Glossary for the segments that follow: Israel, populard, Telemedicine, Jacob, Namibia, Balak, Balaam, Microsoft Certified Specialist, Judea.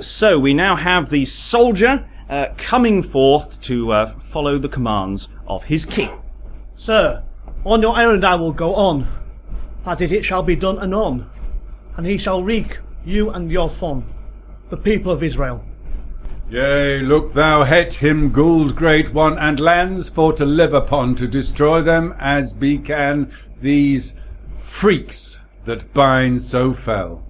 So we now have the soldier coming forth to follow the commands of his king. Sir, on your errand I will go on, that is, it shall be done anon, and he shall wreak you and your fun, the people of Israel. Yea, look thou het him, Gould, great one, and lands for to live upon, to destroy them as be can, these freaks that bind so fell.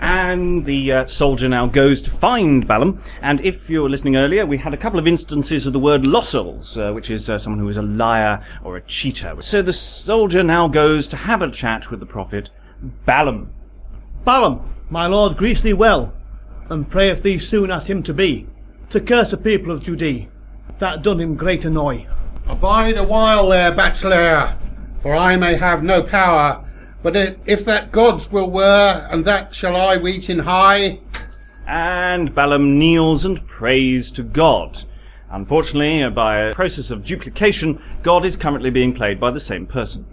And the soldier now goes to find Balaam. And if you were listening earlier, we had a couple of instances of the word losels, which is someone who is a liar or a cheater. So the soldier now goes to have a chat with the prophet Balaam. Balaam, my lord, greets thee well, and prayeth thee soon at him to be, to curse the people of Judea, that done him great annoy. Abide a while there, bachelor, for I may have no power, but if that God's will were, and that shall I weet in high. And Balaam kneels and prays to God. Unfortunately, by a process of duplication, God is currently being played by the same person.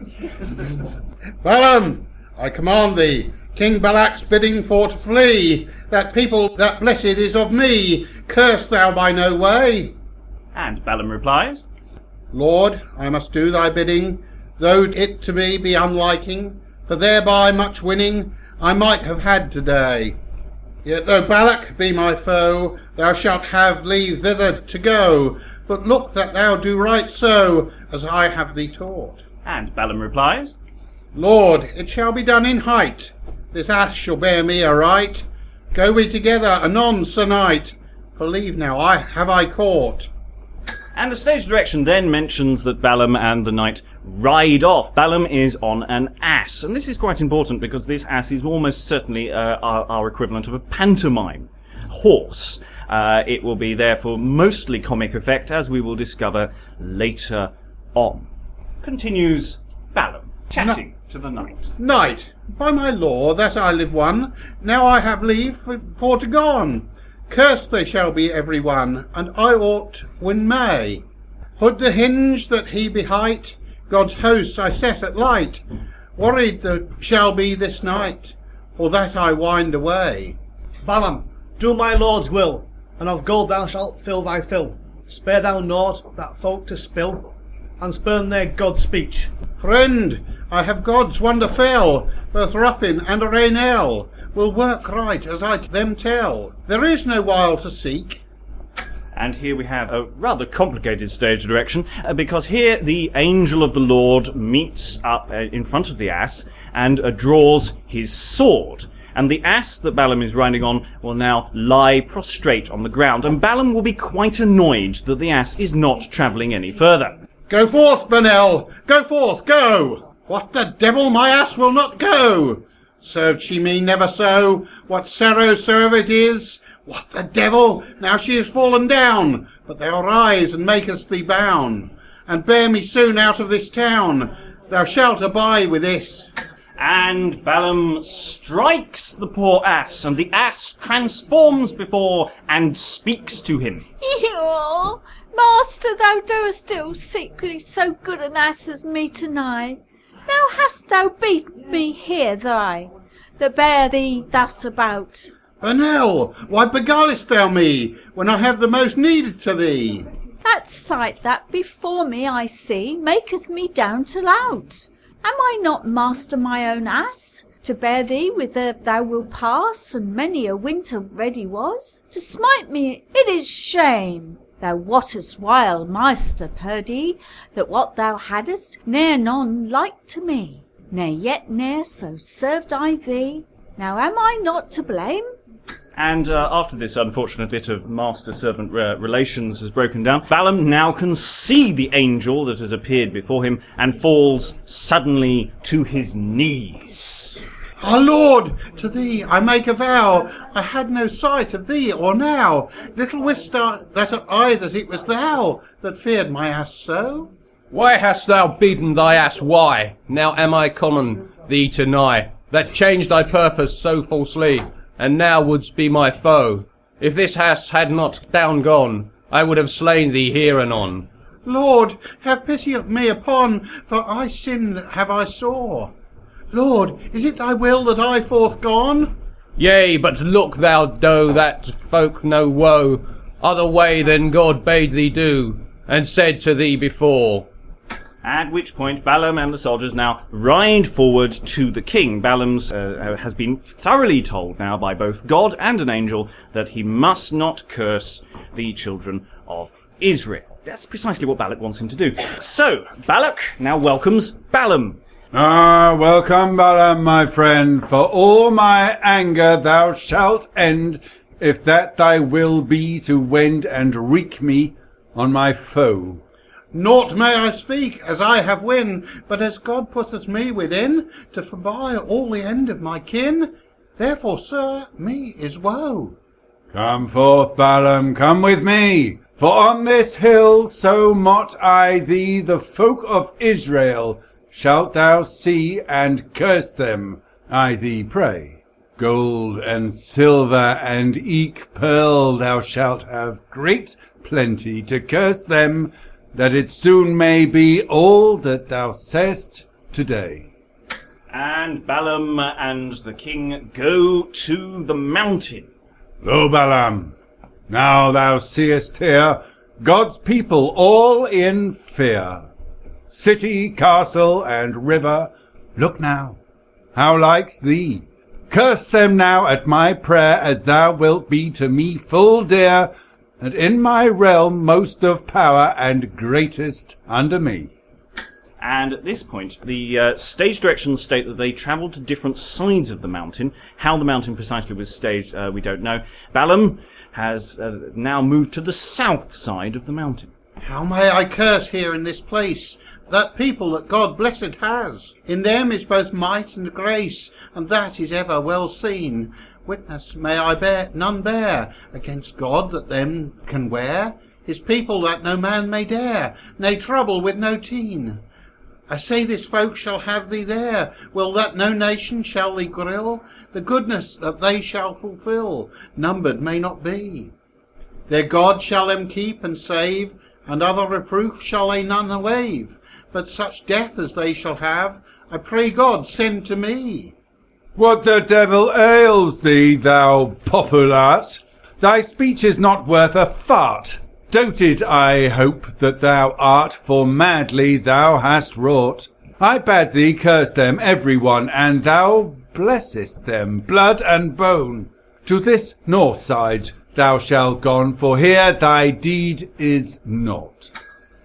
Balaam, I command thee, King Balak's bidding for to flee, that people that blessed is of me, curse thou by no way. And Balaam replies, Lord, I must do thy bidding, though it to me be unliking, for thereby much winning I might have had today. Yet though Balak be my foe, thou shalt have leave thither to go, but look that thou do right so, as I have thee taught. And Balaam replies, Lord, it shall be done in height, this ass shall bear me aright. Go we together anon, sir knight, for leave now have I caught. And the stage direction then mentions that Balaam and the knight ride off. Balaam is on an ass, and this is quite important because this ass is almost certainly our equivalent of a pantomime horse. It will be therefore mostly comic effect, as we will discover later on. Continues Balaam, chatting to the knight. Knight, by my law that I live one, now I have leave for to gone. Cursed they shall be every one, and I ought when may. Hood the hinge that he be height, God's host I set at light, worried that shall be this night, or that I wind away. Balaam, do my Lord's will, and of gold thou shalt fill thy fill. Spare thou naught that folk to spill, and spurn their God's speech. Friend, I have God's wonder fell, both Ruffin and Rainel, will work right as I them tell. There is no while to seek. And here we have a rather complicated stage direction, because here the angel of the Lord meets up in front of the ass and draws his sword. And the ass that Balaam is riding on will now lie prostrate on the ground, and Balaam will be quite annoyed that the ass is not travelling any further. Go forth, Benel! Go forth, go! What the devil, my ass will not go! Served she me never so, what sorrow serve it is! What the devil! Now she is fallen down, but thou rise and makest thee bound, and bear me soon out of this town. Thou shalt abide with this. And Balaam strikes the poor ass, and the ass transforms before and speaks to him. Ew, master, thou doest still secretly so good an ass as me tonight. Now hast thou beat me here, thy that bear thee thus about. Bernal, why beguilest thou me, when I have the most need to thee? That sight that before me I see maketh me down to loud. Am I not master my own ass, to bear thee whither thou wilt pass, and many a winter ready was to smite me? It is shame. Thou wottest while, master Purdy, that what thou hadst ne'er none like to me, nay yet ne'er so served I thee. Now am I not to blame? And after this unfortunate bit of master-servant relations has broken down, Balaam now can see the angel that has appeared before him and falls suddenly to his knees. Our Lord, to thee I make a vow, I had no sight of thee or now. Little wist I that it was thou that feared my ass so. Why hast thou beaten thy ass, why? Now am I common thee to nigh, that changed thy purpose so falsely, and now wouldst be my foe. If this ass had not down gone, I would have slain thee here anon. Lord, have pity of me upon, for I sinned have I sore. Lord, is it thy will that I forth gone? Yea, but look thou do that folk no woe, other way than God bade thee do, and said to thee before. At which point Balaam and the soldiers now ride forward to the king. Balaam has been thoroughly told now by both God and an angel that he must not curse the children of Israel. That's precisely what Balak wants him to do. So, Balak now welcomes Balaam. Ah, welcome, Balaam, my friend, for all my anger thou shalt end, if that thy will be to wend and wreak me on my foe. Naught may I speak, as I have win, but as God putteth me within, to forby all the end of my kin, therefore, sir, me is woe. Come forth, Balaam, come with me, for on this hill, so mot I thee, the folk of Israel, shalt thou see and curse them, I thee pray. Gold and silver and eke pearl thou shalt have great plenty to curse them, that it soon may be all that thou sayest today. And Balaam and the king go to the mountain. Lo, Balaam, now thou seest here God's people all in fear. City, castle, and river, look now, how likes thee. Curse them now at my prayer, as thou wilt be to me full dear, and in my realm most of power and greatest under me. And at this point, the stage directions state that they travelled to different sides of the mountain. How the mountain precisely was staged, we don't know. Balaam has now moved to the south side of the mountain. How may I curse here in this place, that people that God blessed has? In them is both might and grace, and that is ever well seen. Witness may I none bear against God that them can wear, his people that no man may dare, nay trouble with no teen. I say this folk shall have thee there, will that no nation shall thee grill, the goodness that they shall fulfil, numbered may not be. Their God shall them keep and save, and other reproof shall they none awaive, but such death as they shall have, I pray God send to me. What the devil ails thee, thou populart? Thy speech is not worth a fart. Doted I hope that thou art, for madly thou hast wrought. I bade thee curse them every one, and thou blessest them, blood and bone. To this north side thou shalt gone, for here thy deed is naught.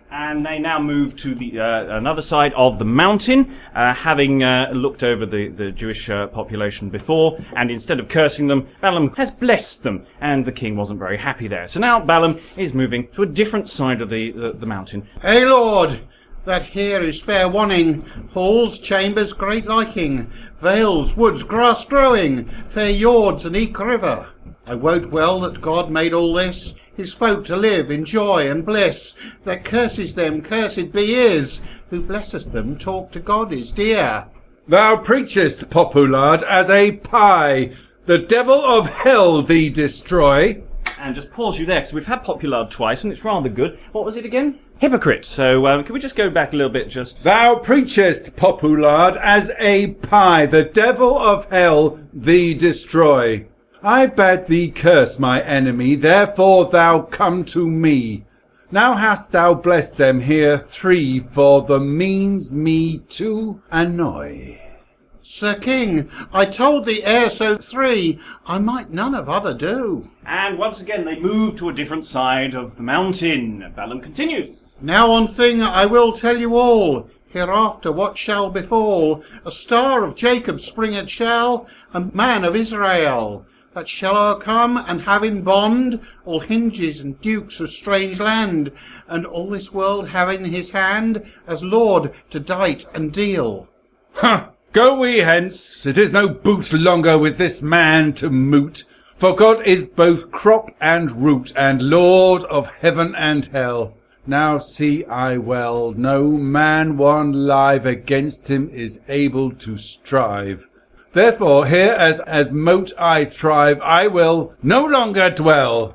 And they now move to the another side of the mountain, having looked over the Jewish population before, and instead of cursing them, Balaam has blessed them, and the king wasn't very happy there. So now Balaam is moving to a different side of the mountain. Hey, Lord, that here is fair wanting, halls, chambers, great liking, vales, woods, grass growing, fair yards and eke river. I wot well that God made all this, his folk to live in joy and bliss, that curses them, cursed be is, who blesseth them, talk to God is dear. Thou preachest, populard, as a pie, the devil of hell thee destroy. And just pause you there, because we've had populard twice, and it's rather good. What was it again? Hypocrite. So can we just go back a little bit, just... Thou preachest, populard, as a pie, the devil of hell thee destroy. I bade thee curse my enemy, therefore thou come to me. Now hast thou blessed them here three, for the means me to annoy. Sir King, I told thee ere so three, I might none of other do. And once again they move to a different side of the mountain. Balaam continues. Now one thing I will tell you all. Hereafter what shall befall? A star of Jacob springeth shall, a man of Israel. That shall o'ercome and have in bond all hinges and dukes of strange land, and all this world have in his hand as lord to dight and deal. Ha! Go we hence, it is no boot longer with this man to moot, for God is both crop and root, and lord of heaven and hell. Now see I well, no man one live against him is able to strive. Therefore, here as mote I thrive, I will no longer dwell.